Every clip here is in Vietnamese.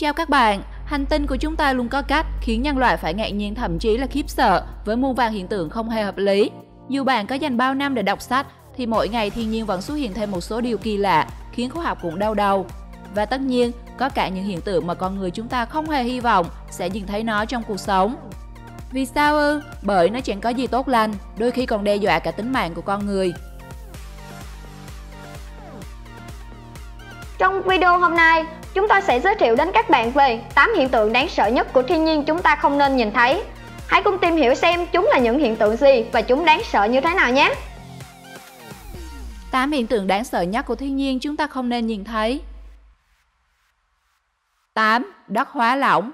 Chào các bạn, hành tinh của chúng ta luôn có cách khiến nhân loại phải ngạc nhiên thậm chí là khiếp sợ với muôn vàn hiện tượng không hề hợp lý. Dù bạn có dành bao năm để đọc sách thì mỗi ngày thiên nhiên vẫn xuất hiện thêm một số điều kỳ lạ khiến khoa học cũng đau đầu. Và tất nhiên, có cả những hiện tượng mà con người chúng ta không hề hy vọng sẽ nhìn thấy nó trong cuộc sống. Vì sao ư? Bởi nó chẳng có gì tốt lành, đôi khi còn đe dọa cả tính mạng của con người. Trong video hôm nay, chúng tôi sẽ giới thiệu đến các bạn về 8 hiện tượng đáng sợ nhất của thiên nhiên chúng ta không nên nhìn thấy. Hãy cùng tìm hiểu xem chúng là những hiện tượng gì và chúng đáng sợ như thế nào nhé! 8 hiện tượng đáng sợ nhất của thiên nhiên chúng ta không nên nhìn thấy. 8. Đất hóa lỏng.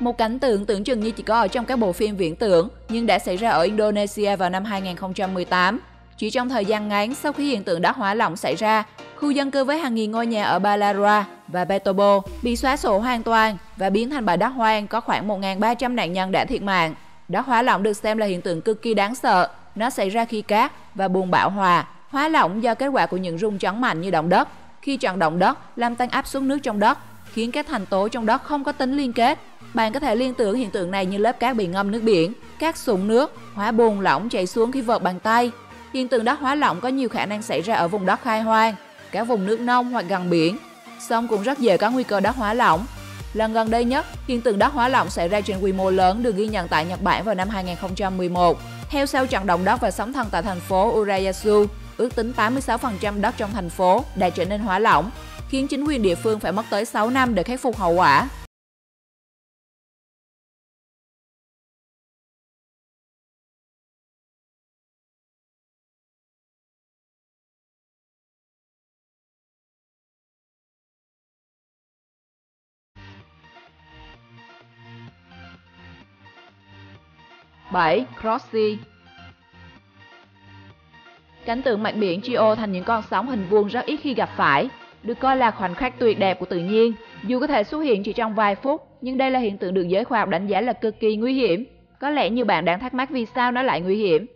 Một cảnh tượng tưởng chừng như chỉ có ở trong các bộ phim viễn tưởng nhưng đã xảy ra ở Indonesia vào năm 2018. Chỉ trong thời gian ngắn sau khi hiện tượng đất hóa lỏng xảy ra, khu dân cư với hàng nghìn ngôi nhà ở Balara và Petobo bị xóa sổ hoàn toàn và biến thành bãi đất hoang, có khoảng 1.300 nạn nhân đã thiệt mạng. Đất hóa lỏng được xem là hiện tượng cực kỳ đáng sợ. Nó xảy ra khi cát và bùn bão hòa, hóa lỏng do kết quả của những rung chấn mạnh như động đất. Khi trận động đất làm tăng áp suất nước trong đất, khiến các thành tố trong đất không có tính liên kết. Bạn có thể liên tưởng hiện tượng này như lớp cát bị ngâm nước biển, cát sũng nước, hóa bùn lỏng chảy xuống khi vợt bằng tay. Hiện tượng đất hóa lỏng có nhiều khả năng xảy ra ở vùng đất khai hoang, cả vùng nước nông hoặc gần biển. Sông cũng rất dễ có nguy cơ đất hóa lỏng. Lần gần đây nhất, hiện tượng đất hóa lỏng xảy ra trên quy mô lớn được ghi nhận tại Nhật Bản vào năm 2011. Theo sau trận động đất và sóng thần tại thành phố Urayasu, ước tính 86% đất trong thành phố đã trở nên hóa lỏng, khiến chính quyền địa phương phải mất tới 6 năm để khắc phục hậu quả. (7) Cross sea. Cảnh tượng mặt biển chia ô thành những con sóng hình vuông rất ít khi gặp phải, được coi là khoảnh khắc tuyệt đẹp của tự nhiên. Dù có thể xuất hiện chỉ trong vài phút, nhưng đây là hiện tượng được giới khoa học đánh giá là cực kỳ nguy hiểm. Có lẽ nhiều bạn đang thắc mắc vì sao nó lại nguy hiểm.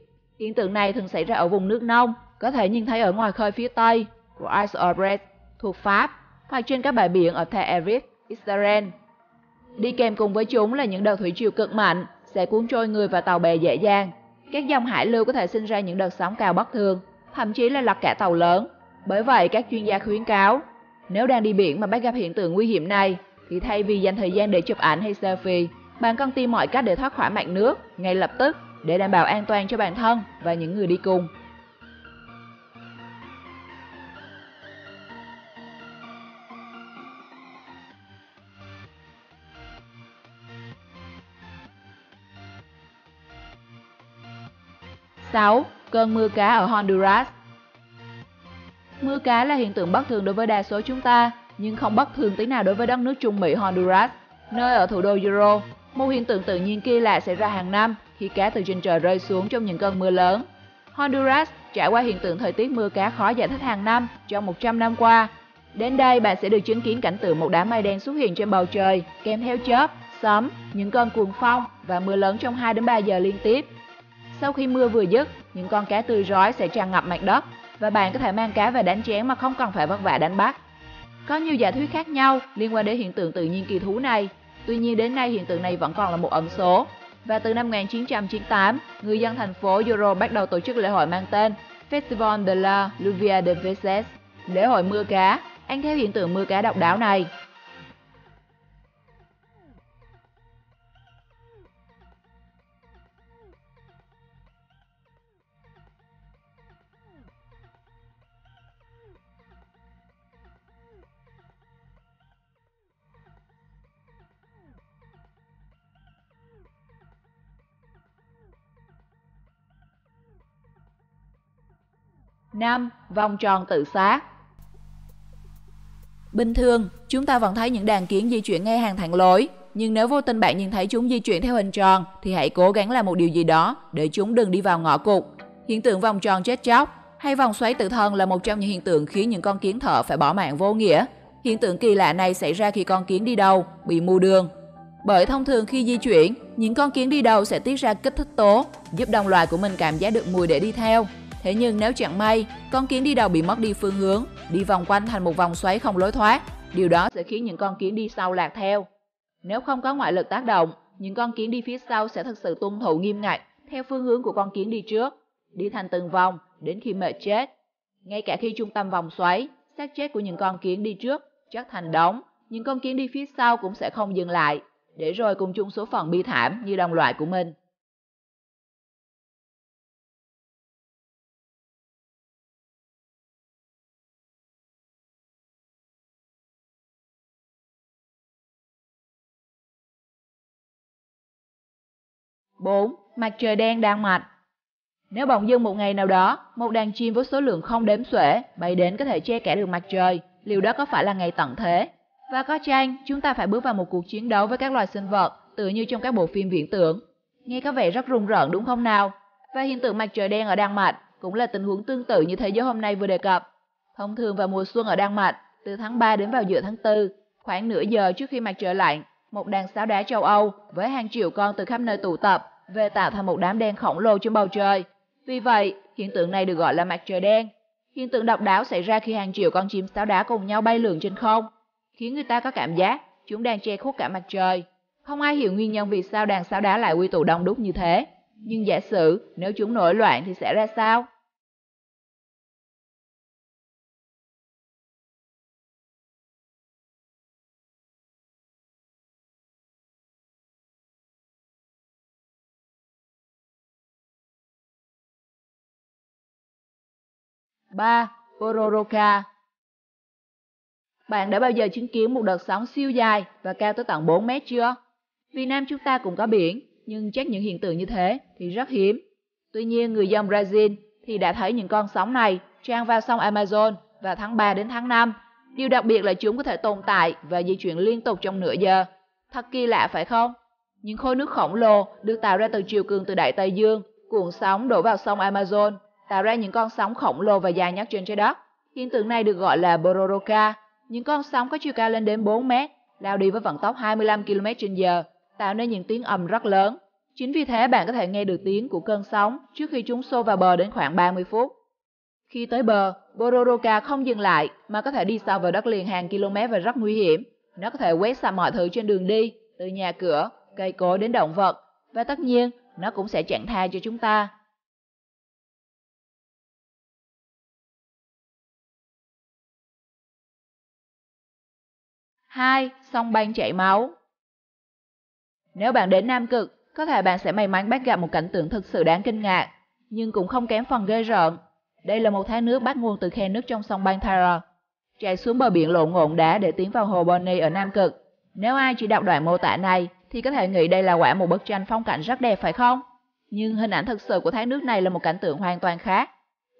Hiện tượng này thường xảy ra ở vùng nước nông, có thể nhìn thấy ở ngoài khơi phía Tây của Isle thuộc Pháp, hoặc trên các bãi biển ở Tel Aviv, Israel. Đi kèm cùng với chúng là những đợt thủy triều cực mạnh, sẽ cuốn trôi người và tàu bè dễ dàng. Các dòng hải lưu có thể sinh ra những đợt sóng cao bất thường, thậm chí là lật cả tàu lớn. Bởi vậy, các chuyên gia khuyến cáo, nếu đang đi biển mà bắt gặp hiện tượng nguy hiểm này, thì thay vì dành thời gian để chụp ảnh hay selfie, bạn cần tìm mọi cách để thoát khỏi mặt nước ngay lập tức để đảm bảo an toàn cho bản thân và những người đi cùng. 6. Cơn mưa cá ở Honduras. Mưa cá là hiện tượng bất thường đối với đa số chúng ta, nhưng không bất thường tí nào đối với đất nước Trung Mỹ Honduras, nơi ở thủ đô Euro. Một hiện tượng tự nhiên kỳ lạ xảy ra hàng năm khi cá từ trên trời rơi xuống trong những cơn mưa lớn. Honduras trải qua hiện tượng thời tiết mưa cá khó giải thích hàng năm trong 100 năm qua. Đến đây, bạn sẽ được chứng kiến cảnh tượng một đám mây đen xuất hiện trên bầu trời, kèm theo chớp, sấm, những cơn cuồng phong và mưa lớn trong 2-3 giờ liên tiếp. Sau khi mưa vừa dứt, những con cá tươi rói sẽ tràn ngập mặt đất và bạn có thể mang cá về đánh chén mà không cần phải vất vả đánh bắt. Có nhiều giả thuyết khác nhau liên quan đến hiện tượng tự nhiên kỳ thú này. Tuy nhiên đến nay hiện tượng này vẫn còn là một ẩn số. Và từ năm 1998, người dân thành phố Euro bắt đầu tổ chức lễ hội mang tên Festival de la Lluvia de Peces, lễ hội mưa cá, ăn theo hiện tượng mưa cá độc đáo này. 5. Vòng tròn tự sát. Bình thường, chúng ta vẫn thấy những đàn kiến di chuyển ngay hàng thẳng lối. Nhưng nếu vô tình bạn nhìn thấy chúng di chuyển theo hình tròn, thì hãy cố gắng làm một điều gì đó để chúng đừng đi vào ngõ cụt. Hiện tượng vòng tròn chết chóc hay vòng xoáy tự thân là một trong những hiện tượng khiến những con kiến thợ phải bỏ mạng vô nghĩa. Hiện tượng kỳ lạ này xảy ra khi con kiến đi đầu bị mù đường. Bởi thông thường khi di chuyển, những con kiến đi đầu sẽ tiết ra kích thích tố, giúp đồng loài của mình cảm giác được mùi để đi theo. Thế nhưng nếu chẳng may, con kiến đi đầu bị mất đi phương hướng đi vòng quanh thành một vòng xoáy không lối thoát. Điều đó sẽ khiến những con kiến đi sau lạc theo. Nếu không có ngoại lực tác động, những con kiến đi phía sau sẽ thực sự tuân thủ nghiêm ngặt theo phương hướng của con kiến đi trước, đi thành từng vòng đến khi mệt chết. Ngay cả khi trung tâm vòng xoáy, xác chết của những con kiến đi trước chắc thành đống, những con kiến đi phía sau cũng sẽ không dừng lại, để rồi cùng chung số phận bi thảm như đồng loại của mình. (4) Mặt trời đen Đan Mạch. Nếu bỗng dưng một ngày nào đó, một đàn chim với số lượng không đếm xuể bay đến có thể che kẻ được mặt trời, liệu đó có phải là ngày tận thế? Và có chăng chúng ta phải bước vào một cuộc chiến đấu với các loài sinh vật, tựa như trong các bộ phim viễn tưởng. Nghe có vẻ rất rùng rợn đúng không nào? Và hiện tượng mặt trời đen ở Đan Mạch cũng là tình huống tương tự như thế giới hôm nay vừa đề cập. Thông thường vào mùa xuân ở Đan Mạch, từ tháng 3 đến vào giữa tháng 4, khoảng nửa giờ trước khi mặt trời lặn, một đàn sáo đá châu Âu với hàng triệu con từ khắp nơi tụ tập về tạo thành một đám đen khổng lồ trên bầu trời. Vì vậy, hiện tượng này được gọi là mặt trời đen. Hiện tượng độc đáo xảy ra khi hàng triệu con chim sáo đá cùng nhau bay lượn trên không, khiến người ta có cảm giác chúng đang che khuất cả mặt trời. Không ai hiểu nguyên nhân vì sao đàn sáo đá lại quy tụ đông đúc như thế, nhưng giả sử nếu chúng nổi loạn thì sẽ ra sao? (3) Pororoca. Bạn đã bao giờ chứng kiến một đợt sóng siêu dài và cao tới tận 4 mét chưa? Việt Nam chúng ta cũng có biển, nhưng chắc những hiện tượng như thế thì rất hiếm. Tuy nhiên, người dân Brazil thì đã thấy những con sóng này tràn vào sông Amazon vào tháng 3 đến tháng 5. Điều đặc biệt là chúng có thể tồn tại và di chuyển liên tục trong nửa giờ. Thật kỳ lạ phải không? Những khối nước khổng lồ được tạo ra từ triều cường từ Đại Tây Dương, cuộn sóng đổ vào sông Amazon, tạo ra những con sóng khổng lồ và dài nhất trên trái đất. Hiện tượng này được gọi là Pororoca. Những con sóng có chiều cao lên đến 4 mét, lao đi với vận tốc 25 km/h, tạo nên những tiếng ầm rất lớn. Chính vì thế bạn có thể nghe được tiếng của cơn sóng trước khi chúng xô vào bờ đến khoảng 30 phút. Khi tới bờ, Pororoca không dừng lại mà có thể đi sâu vào đất liền hàng km và rất nguy hiểm. Nó có thể quét sạch mọi thứ trên đường đi, từ nhà cửa, cây cối đến động vật, và tất nhiên nó cũng sẽ chẳng tha cho chúng ta. (2) Sông băng chảy máu. Nếu bạn đến Nam Cực, có thể bạn sẽ may mắn bắt gặp một cảnh tượng thực sự đáng kinh ngạc, nhưng cũng không kém phần ghê rợn. Đây là một thác nước bắt nguồn từ khe nước trong sông băng Thara, chảy xuống bờ biển lộn ngộn đá để tiến vào hồ Bonny ở Nam Cực. Nếu ai chỉ đọc đoạn mô tả này thì có thể nghĩ đây là quả một bức tranh phong cảnh rất đẹp phải không? Nhưng hình ảnh thực sự của thác nước này là một cảnh tượng hoàn toàn khác.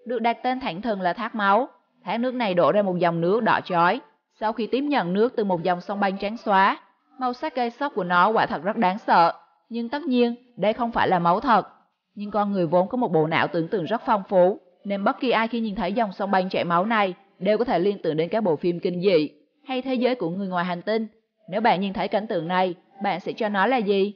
Được đặt tên thẳng thừng là thác máu, thác nước này đổ ra một dòng nước đỏ chói. Sau khi tiếp nhận nước từ một dòng sông băng trắng xóa, màu sắc gây sốc của nó quả thật rất đáng sợ. Nhưng tất nhiên, đây không phải là máu thật. Nhưng con người vốn có một bộ não tưởng tượng rất phong phú, nên bất kỳ ai khi nhìn thấy dòng sông băng chảy máu này đều có thể liên tưởng đến các bộ phim kinh dị hay thế giới của người ngoài hành tinh. Nếu bạn nhìn thấy cảnh tượng này, bạn sẽ cho nó là gì?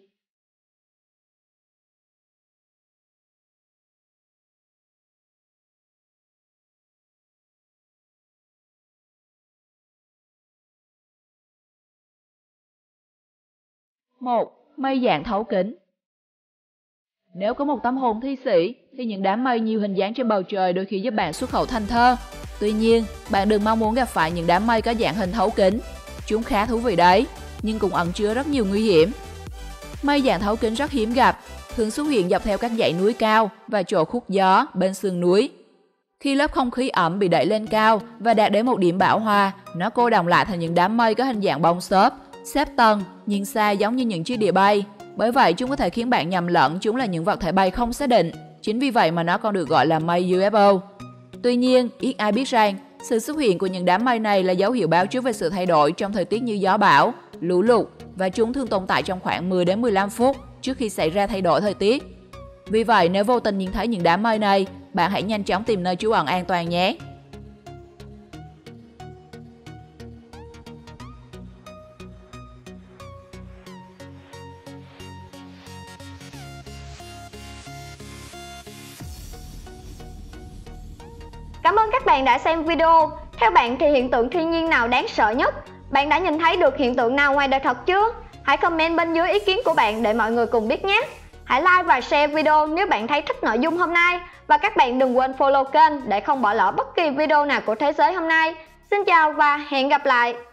(1) Mây dạng thấu kính. Nếu có một tâm hồn thi sĩ, thì những đám mây nhiều hình dáng trên bầu trời đôi khi giúp bạn xuất khẩu thành thơ. Tuy nhiên, bạn đừng mong muốn gặp phải những đám mây có dạng hình thấu kính. Chúng khá thú vị đấy, nhưng cũng ẩn chứa rất nhiều nguy hiểm. Mây dạng thấu kính rất hiếm gặp, thường xuất hiện dọc theo các dãy núi cao và chỗ khúc gió bên sườn núi. Khi lớp không khí ẩm bị đẩy lên cao và đạt đến một điểm bão hòa, nó cô đọng lại thành những đám mây có hình dạng bông xốp, xếp tầng, nhìn xa giống như những chiếc đĩa bay. Bởi vậy chúng có thể khiến bạn nhầm lẫn chúng là những vật thể bay không xác định. Chính vì vậy mà nó còn được gọi là mây UFO. Tuy nhiên, ít ai biết rằng sự xuất hiện của những đám mây này là dấu hiệu báo trước về sự thay đổi trong thời tiết như gió bão, lũ lụt, và chúng thường tồn tại trong khoảng 10 đến 15 phút trước khi xảy ra thay đổi thời tiết. Vì vậy, nếu vô tình nhìn thấy những đám mây này, bạn hãy nhanh chóng tìm nơi trú ẩn an toàn nhé. Cảm ơn các bạn đã xem video. Theo bạn thì hiện tượng thiên nhiên nào đáng sợ nhất? Bạn đã nhìn thấy được hiện tượng nào ngoài đời thật chưa? Hãy comment bên dưới ý kiến của bạn để mọi người cùng biết nhé. Hãy like và share video nếu bạn thấy thích nội dung hôm nay. Và các bạn đừng quên follow kênh để không bỏ lỡ bất kỳ video nào của Thế Giới Hôm Nay. Xin chào và hẹn gặp lại!